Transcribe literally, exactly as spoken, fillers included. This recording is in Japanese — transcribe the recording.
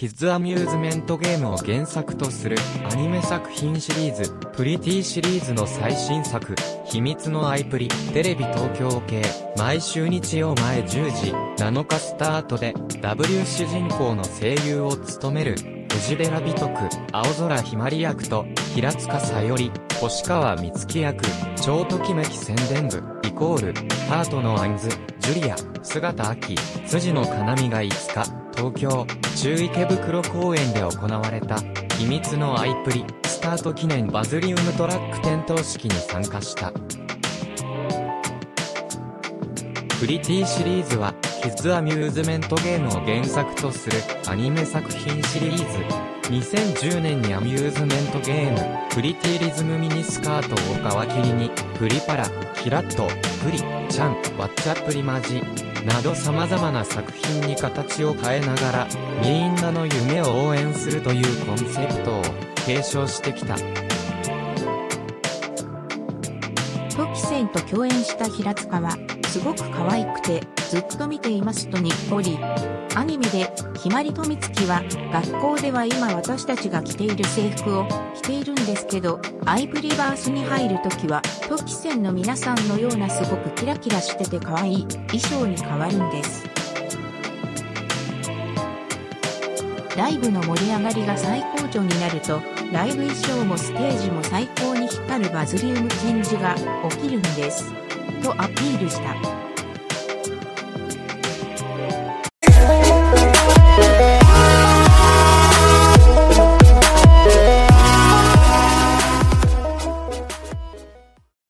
Kids アミューズメントゲームを原作とするアニメ作品シリーズ、プリティシリーズの最新作、秘密のアイプリ、テレビ東京系、毎週日曜前じゅうじなのかスタートで、ダブリュー 主人公の声優を務める、藤寺美徳、青空ひまり役と、平塚さより、星川美月役、超ときめき宣伝部、イコール、ハートのアンズ、ジュリア、姿秋、辻野かなみがいつか、東京、中池袋公園で行われた、秘密のアイプリ、スタート記念バズリウムトラック点灯式に参加した。プリティシリーズは、キッズアミューズメントゲームを原作とするアニメ作品シリーズ。にせんじゅうねんにアミューズメントゲーム、プリティリズムミニスカートを皮切りに、プリパラ、キラッと、プリ、ちゃん、わっちゃプリマジ、など様々な作品に形を変えながら、みんなの夢を応援するというコンセプトを継承してきた。ときせんと共演した平塚は、すごく可愛くて、ずっと見ていますとにっこり。アニメで、ひまりとみつきは、学校では今私たちが着ている制服を着ているんですけど、アイプリバースに入るときは、ときせんの皆さんのようなすごくキラキラしてて可愛い衣装に変わるんです。ライブの盛り上がりが最高潮になると、ライブ衣装もステージも最高に光るバズリウムチェンジが起きるんです。とアピールした。